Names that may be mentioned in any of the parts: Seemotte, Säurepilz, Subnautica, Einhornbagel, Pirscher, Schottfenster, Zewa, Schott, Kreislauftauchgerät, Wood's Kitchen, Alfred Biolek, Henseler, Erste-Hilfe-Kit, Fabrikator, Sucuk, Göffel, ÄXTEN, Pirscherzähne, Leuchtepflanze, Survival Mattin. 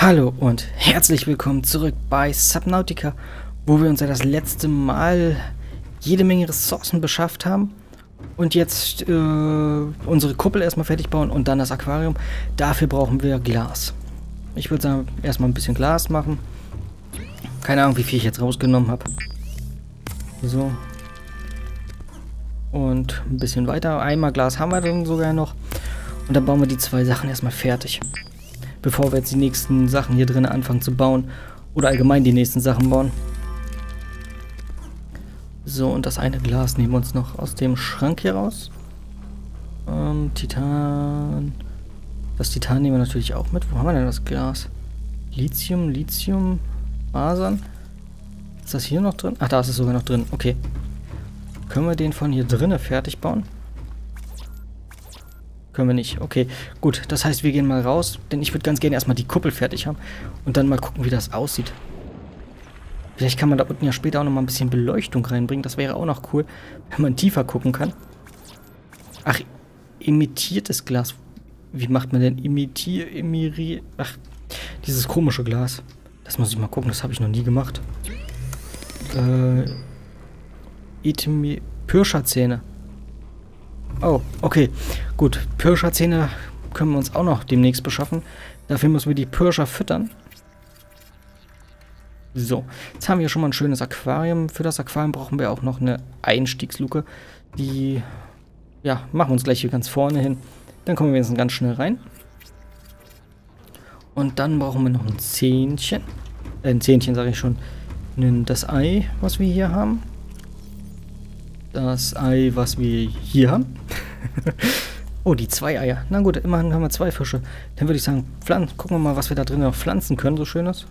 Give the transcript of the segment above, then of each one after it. Hallo und herzlich willkommen zurück bei Subnautica, wo wir uns ja das letzte Mal jede Menge Ressourcen beschafft haben und jetzt unsere Kuppel erstmal fertig bauen und dann das Aquarium. Dafür brauchen wir Glas. Ich würde sagen, erstmal ein bisschen Glas machen. Keine Ahnung, wie viel ich jetzt rausgenommen habe. So. Und ein bisschen weiter. Einmal Glas haben wir dann sogar noch. Und dann bauen wir die zwei Sachen erstmal fertig. Bevor wir jetzt die nächsten Sachen hier drin anfangen zu bauen. Oder allgemein die nächsten Sachen bauen. So, und das eine Glas nehmen wir uns noch aus dem Schrank hier raus. Titan. Das Titan nehmen wir natürlich auch mit. Wo haben wir denn das Glas? Lithium, Fasern. Ist das hier noch drin? Ach, da ist es sogar noch drin. Okay. Können wir den von hier drinnen fertig bauen? Können wir nicht. Okay, gut. Das heißt, wir gehen mal raus, denn ich würde ganz gerne erstmal die Kuppel fertig haben und dann mal gucken, wie das aussieht. Vielleicht kann man da unten ja später auch nochmal ein bisschen Beleuchtung reinbringen. Das wäre auch noch cool, wenn man tiefer gucken kann. Ach, imitiertes Glas. Wie macht man denn dieses komische Glas. Das muss ich mal gucken, das habe ich noch nie gemacht. Pirscherzähne. Oh, okay. Gut, Pirscherzähne können wir uns auch noch demnächst beschaffen. Dafür müssen wir die Pirscher füttern. So, jetzt haben wir schon mal ein schönes Aquarium. Für das Aquarium brauchen wir auch noch eine Einstiegsluke. Die, ja, machen wir uns gleich hier ganz vorne hin. Dann kommen wir jetzt ganz schnell rein. Und dann brauchen wir noch ein Zähnchen. Ein Zähnchen sage ich schon. Das Ei, was wir hier haben. Das Ei, was wir hier haben. Oh, die zwei Eier. Na gut, immerhin haben wir zwei Fische. Dann würde ich sagen, gucken wir mal, was wir da drin noch pflanzen können, so Schönes.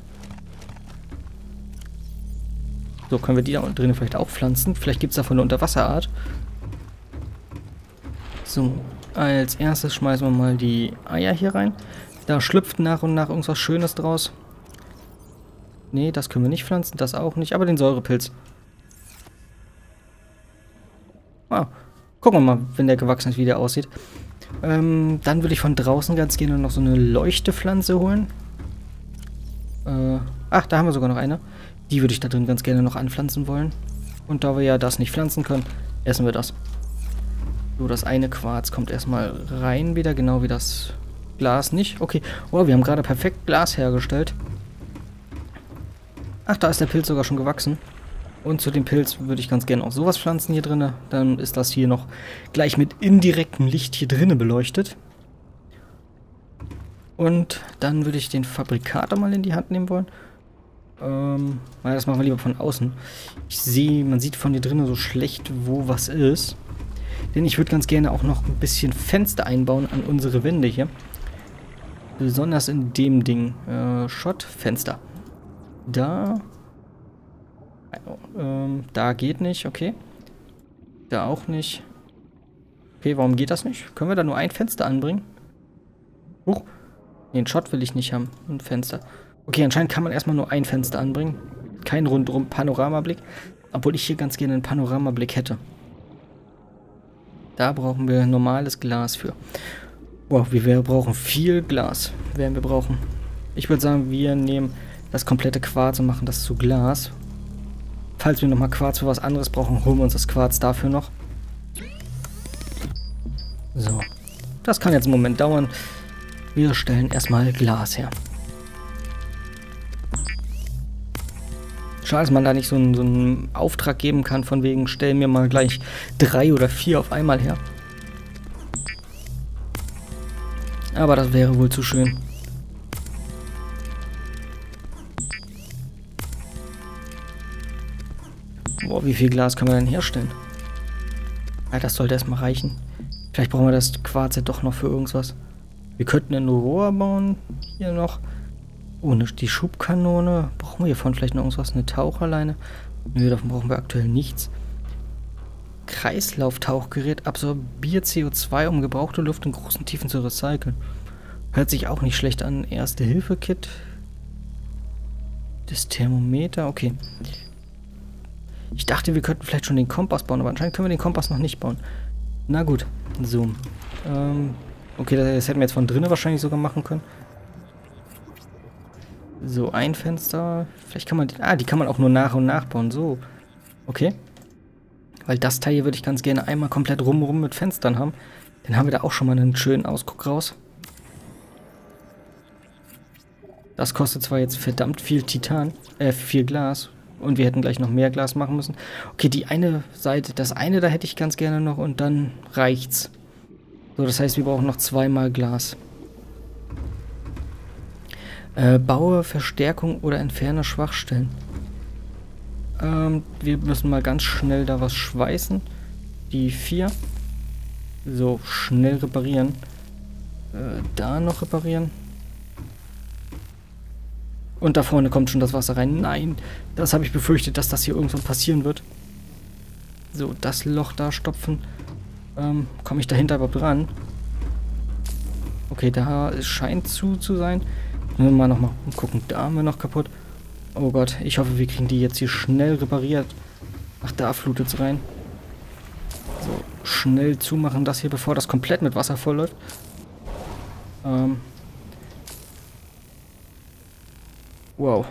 So, können wir die da drin vielleicht auch pflanzen. Vielleicht gibt es davon eine Unterwasserart. So, als erstes schmeißen wir mal die Eier hier rein. Da schlüpft nach und nach irgendwas Schönes draus. Nee, das können wir nicht pflanzen, das auch nicht, aber den Säurepilz. Ah, gucken wir mal, wenn der gewachsen ist, wie der aussieht. Dann würde ich von draußen ganz gerne noch so eine Leuchtepflanze holen. Ach, da haben wir sogar noch eine. Die würde ich da drin ganz gerne noch anpflanzen wollen. Und da wir ja das nicht pflanzen können, essen wir das. So, das eine Quarz kommt erstmal rein wieder, genau wie das Glas nicht. Okay, oh, wir haben gerade perfekt Glas hergestellt. Ach, da ist der Pilz sogar schon gewachsen. Und zu dem Pilz würde ich ganz gerne auch sowas pflanzen hier drin. Dann ist das hier noch gleich mit indirektem Licht hier drinnen beleuchtet. Und dann würde ich den Fabrikator mal in die Hand nehmen wollen. Das machen wir lieber von außen. Ich sehe, man sieht von hier drinnen so schlecht, wo was ist. Denn ich würde ganz gerne auch noch ein bisschen Fenster einbauen an unsere Wände hier. Besonders in dem Ding. Schottfenster. Da... da geht nicht, okay. Da auch nicht. Okay, warum geht das nicht? Können wir da nur ein Fenster anbringen? Huch. Nee, einen Schott will ich nicht haben. Ein Fenster. Okay, anscheinend kann man erstmal nur ein Fenster anbringen. Kein rundum Panoramablick. Obwohl ich hier ganz gerne einen Panoramablick hätte. Da brauchen wir normales Glas für. Wow, wir brauchen viel Glas. Werden wir brauchen. Ich würde sagen, wir nehmen das komplette Quarz und machen das zu Glas. Falls wir nochmal Quarz für was anderes brauchen, holen wir uns das Quarz dafür noch. So. Das kann jetzt einen Moment dauern. Wir stellen erstmal Glas her. Schade, dass man da nicht so einen Auftrag geben kann, von wegen, stell mir mal gleich 3 oder 4 auf einmal her. Aber das wäre wohl zu schön. Boah, wie viel Glas können wir denn herstellen? Ja, das sollte erstmal reichen. Vielleicht brauchen wir das Quarz ja doch noch für irgendwas. Wir könnten ein Rohr bauen. Hier noch. Oh, die Schubkanone. Brauchen wir hiervon vielleicht noch irgendwas? Eine Taucherleine? Nö, davon brauchen wir aktuell nichts. Kreislauftauchgerät absorbiert CO2, um gebrauchte Luft in großen Tiefen zu recyceln. Hört sich auch nicht schlecht an. Erste-Hilfe-Kit. Das Thermometer. Okay. Ich dachte, wir könnten vielleicht schon den Kompass bauen, aber anscheinend können wir den Kompass noch nicht bauen. Na gut, so. Okay, das hätten wir jetzt von drinnen wahrscheinlich sogar machen können. So, ein Fenster. Vielleicht kann man... Ah, die kann man auch nur nach und nach bauen. So. Okay. Weil das Teil hier würde ich ganz gerne einmal komplett rum mit Fenstern haben. Dann haben wir da auch schon mal einen schönen Ausguck raus. Das kostet zwar jetzt verdammt viel Titan, viel Glas. Und wir hätten gleich noch mehr Glas machen müssen. Okay, die eine Seite, das eine da hätte ich ganz gerne noch und dann reicht's. So, das heißt, wir brauchen noch zweimal Glas. Baue, Verstärkung oder entferne Schwachstellen. Wir müssen mal ganz schnell da was schweißen. Die 4. So, schnell reparieren. Da noch reparieren. Und da vorne kommt schon das Wasser rein. Nein, das habe ich befürchtet, dass das hier irgendwann passieren wird. So, das Loch da stopfen. Komme ich dahinter überhaupt dran? Okay, da scheint zu sein. Müssen wir mal nochmal gucken. Da haben wir noch kaputt. Oh Gott, ich hoffe, wir kriegen die jetzt hier schnell repariert. Ach, da flutet es rein. So, schnell zumachen das hier, bevor das komplett mit Wasser vollläuft. Wow.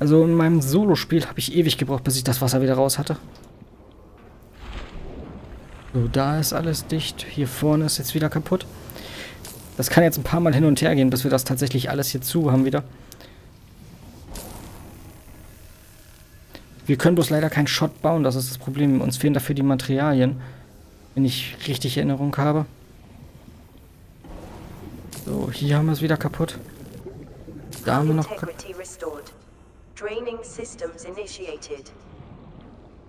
Also in meinem Solospiel habe ich ewig gebraucht, bis ich das Wasser wieder raus hatte. So, da ist alles dicht. Hier vorne ist jetzt wieder kaputt. Das kann jetzt ein paar Mal hin und her gehen, bis wir das tatsächlich alles hier zu haben wieder. Wir können bloß leider keinen Schott bauen, das ist das Problem. Uns fehlen dafür die Materialien, wenn ich richtig Erinnerung habe. So, hier haben wir es wieder kaputt. Da haben wir noch...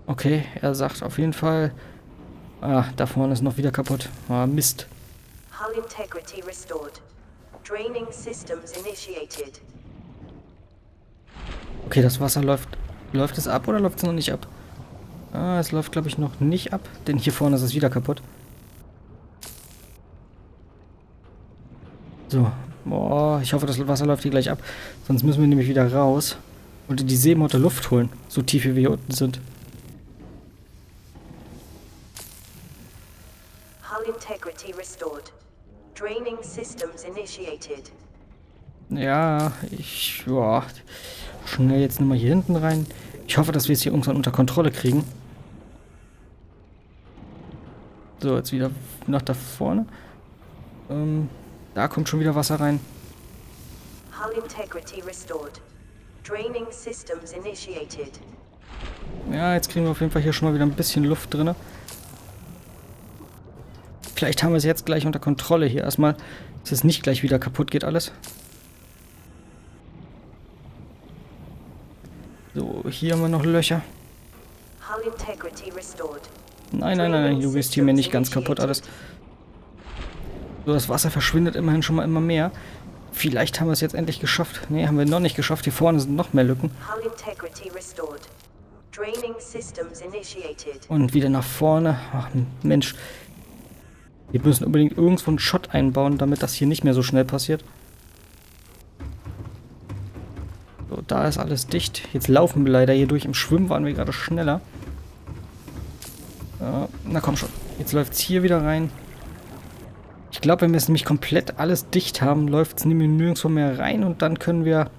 Okay, er sagt auf jeden Fall... Ah, da vorne ist noch wieder kaputt. Ah, Mist. Okay, das Wasser läuft... Läuft es ab oder läuft es noch nicht ab? Ah, es läuft, glaube ich, noch nicht ab. Denn hier vorne ist es wieder kaputt. So. Boah, ich hoffe, das Wasser läuft hier gleich ab. Sonst müssen wir nämlich wieder raus und in die Seemotte Luft holen. So tief, wie wir hier unten sind. Ja, ich... Boah. Schnell jetzt nochmal hier hinten rein. Ich hoffe, dass wir es hier irgendwann unter Kontrolle kriegen. So, jetzt wieder nach da vorne. Da kommt schon wieder Wasser rein. Ja, jetzt kriegen wir auf jeden Fall hier schon mal wieder ein bisschen Luft drin. Vielleicht haben wir es jetzt gleich unter Kontrolle hier erstmal, dass es nicht gleich wieder kaputt geht alles. So, hier haben wir noch Löcher. Nein, nein, nein, du bist hier mir nicht ganz kaputt alles. So, das Wasser verschwindet immerhin schon mal immer mehr. Vielleicht haben wir es jetzt endlich geschafft. Ne, haben wir noch nicht geschafft. Hier vorne sind noch mehr Lücken. Und wieder nach vorne. Ach, Mensch. Wir müssen unbedingt irgendwo einen Schott einbauen, damit das hier nicht mehr so schnell passiert. So, da ist alles dicht. Jetzt laufen wir leider hier durch. Im Schwimmen waren wir gerade schneller. Na komm schon. Jetzt läuft es hier wieder rein. Ich glaube, wenn wir es nämlich komplett alles dicht haben, läuft es nämlich nirgendwo mehr rein und dann können wir...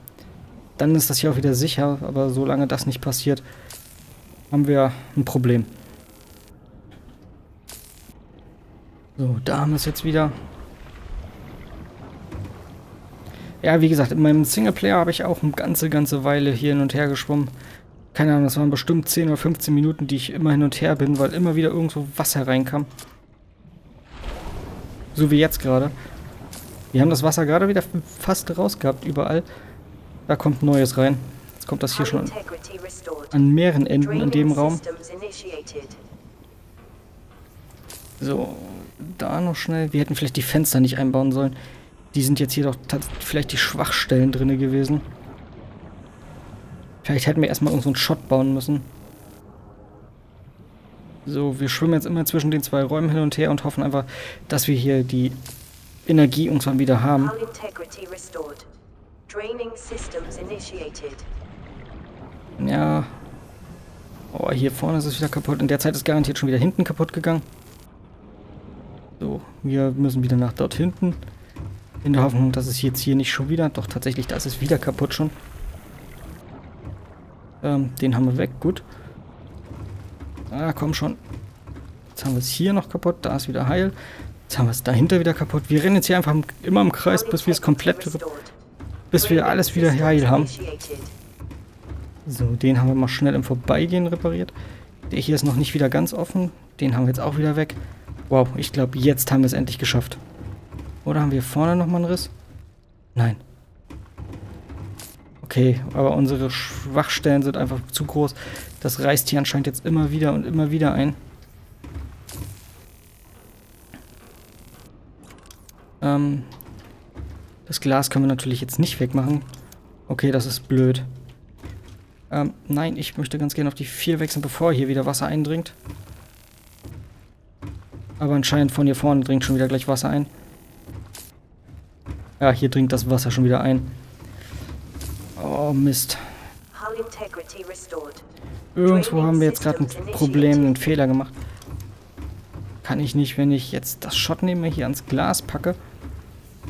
Dann ist das hier auch wieder sicher, aber solange das nicht passiert, haben wir ein Problem. So, da haben wir es jetzt wieder. Ja, wie gesagt, in meinem Singleplayer habe ich auch eine ganze Weile hier hin und her geschwommen. Keine Ahnung, das waren bestimmt 10 oder 15 Minuten, die ich immer hin und her bin, weil immer wieder irgendwo Wasser reinkam. So wie jetzt gerade. Wir haben das Wasser gerade wieder fast raus gehabt, überall. Da kommt Neues rein. Jetzt kommt das hier schon an mehreren Enden in dem Raum. So, da noch schnell. Wir hätten vielleicht die Fenster nicht einbauen sollen. Die sind jetzt hier doch vielleicht die Schwachstellen drin gewesen. Vielleicht hätten wir erstmal irgend so einen Schott bauen müssen. So, wir schwimmen jetzt immer zwischen den zwei Räumen hin und her und hoffen einfach, dass wir hier die Energie irgendwann wieder haben. Ja. Oh, hier vorne ist es wieder kaputt. In der Zeit ist garantiert schon wieder hinten kaputt gegangen. So, wir müssen wieder nach dort hinten. In der Hoffnung, dass es jetzt hier nicht schon wieder... Doch, tatsächlich, da ist es wieder kaputt schon. Den haben wir weg, gut. Ah, komm schon. Jetzt haben wir es hier noch kaputt, da ist wieder heil. Jetzt haben wir es dahinter wieder kaputt. Wir rennen jetzt hier einfach immer im Kreis, bis wir es komplett... Bis wir alles wieder heil haben. So, den haben wir mal schnell im Vorbeigehen repariert. Der hier ist noch nicht wieder ganz offen. Den haben wir jetzt auch wieder weg. Wow, ich glaube, jetzt haben wir es endlich geschafft. Oder haben wir vorne nochmal einen Riss? Nein. Okay, aber unsere Schwachstellen sind einfach zu groß. Das reißt hier anscheinend jetzt immer wieder und immer wieder ein. Das Glas können wir natürlich jetzt nicht wegmachen. Okay, das ist blöd. Nein, ich möchte ganz gerne auf die 4 wechseln, bevor hier wieder Wasser eindringt. Aber anscheinend von hier vorne dringt schon wieder gleich Wasser ein. Ja, hier dringt das Wasser schon wieder ein. Oh, Mist. Irgendwo haben wir jetzt gerade ein Problem, einen Fehler gemacht. Kann ich nicht, wenn ich jetzt das Schott nehme, hier ans Glas packe.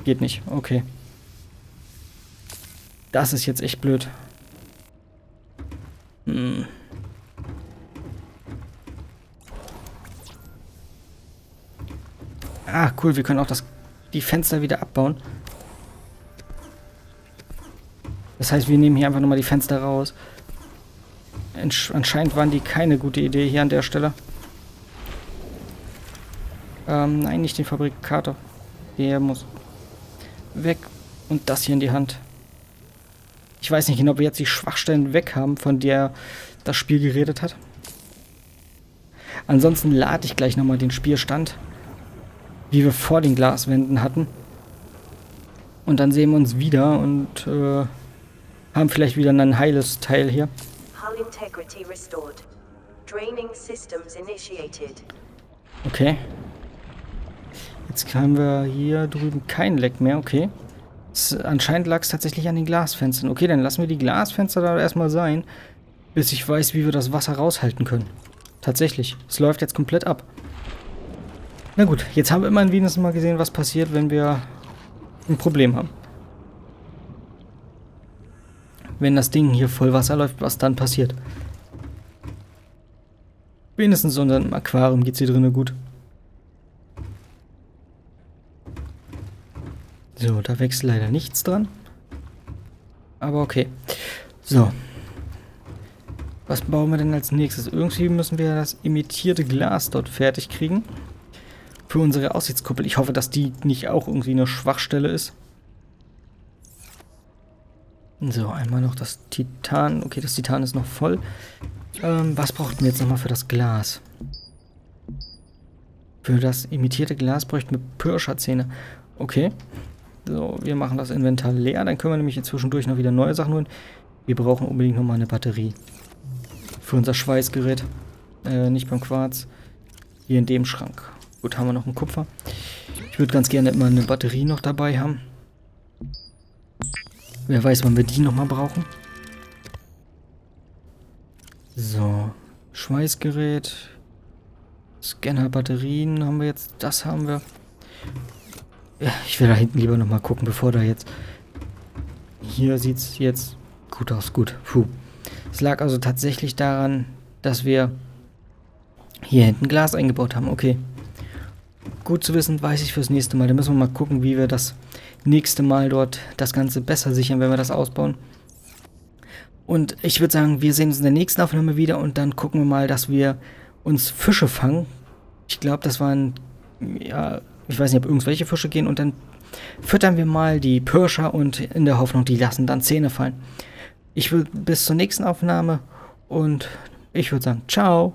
Geht nicht, okay. Das ist jetzt echt blöd. Hm. Ah, cool, wir können auch die Fenster wieder abbauen. Das heißt, wir nehmen hier einfach nochmal die Fenster raus. Anscheinend waren die keine gute Idee hier an der Stelle. Nein, nicht den Fabrikator. Der muss weg. Und das hier in die Hand. Ich weiß nicht genau, ob wir jetzt die Schwachstellen weg haben, von der das Spiel geredet hat. Ansonsten lade ich gleich nochmal den Spielstand, wie wir vor den Glaswänden hatten. Und dann sehen wir uns wieder und haben vielleicht wieder ein heiles Teil hier. Okay. Jetzt haben wir hier drüben kein Leck mehr, okay. Anscheinend lag es tatsächlich an den Glasfenstern. Okay, dann lassen wir die Glasfenster da erstmal sein, bis ich weiß, wie wir das Wasser raushalten können. Tatsächlich, es läuft jetzt komplett ab. Na gut, jetzt haben wir immerhin wenigstens mal gesehen, was passiert, wenn wir ein Problem haben. Wenn das Ding hier voll Wasser läuft, was dann passiert. Wenigstens unserem Aquarium geht es hier drinnen gut. So, da wächst leider nichts dran. Aber okay. So. Was bauen wir denn als nächstes? Irgendwie müssen wir das imitierte Glas dort fertig kriegen. Für unsere Aussichtskuppel. Ich hoffe, dass die nicht auch irgendwie eine Schwachstelle ist. So, einmal noch das Titan. Okay, das Titan ist noch voll. Was brauchten wir jetzt nochmal für das Glas? Für das imitierte Glas bräuchten wir Pirscherzähne. Okay. So, wir machen das Inventar leer. Dann können wir nämlich inzwischen durch noch wieder neue Sachen holen. Wir brauchen unbedingt nochmal eine Batterie. Für unser Schweißgerät. Nicht beim Quarz. Hier in dem Schrank. Gut, haben wir noch einen Kupfer. Ich würde ganz gerne immer eine Batterie noch dabei haben. Wer weiß, wann wir die nochmal brauchen. So, Schweißgerät. Scanner, Batterien haben wir jetzt. Das haben wir. Ja, ich will da hinten lieber nochmal gucken, bevor da jetzt... Hier sieht es jetzt gut aus. Gut, puh. Es lag also tatsächlich daran, dass wir hier hinten Glas eingebaut haben. Okay. Gut zu wissen, weiß ich fürs nächste Mal. Da müssen wir mal gucken, wie wir das nächste Mal dort das Ganze besser sichern, wenn wir das ausbauen. Und ich würde sagen, wir sehen uns in der nächsten Aufnahme wieder und dann gucken wir mal, dass wir uns Fische fangen. Ich glaube, das waren, ja, ich weiß nicht, ob irgendwelche Fische gehen. Und dann füttern wir mal die Pirscher und in der Hoffnung, die lassen dann Zähne fallen. Ich will bis zur nächsten Aufnahme und ich würde sagen, ciao.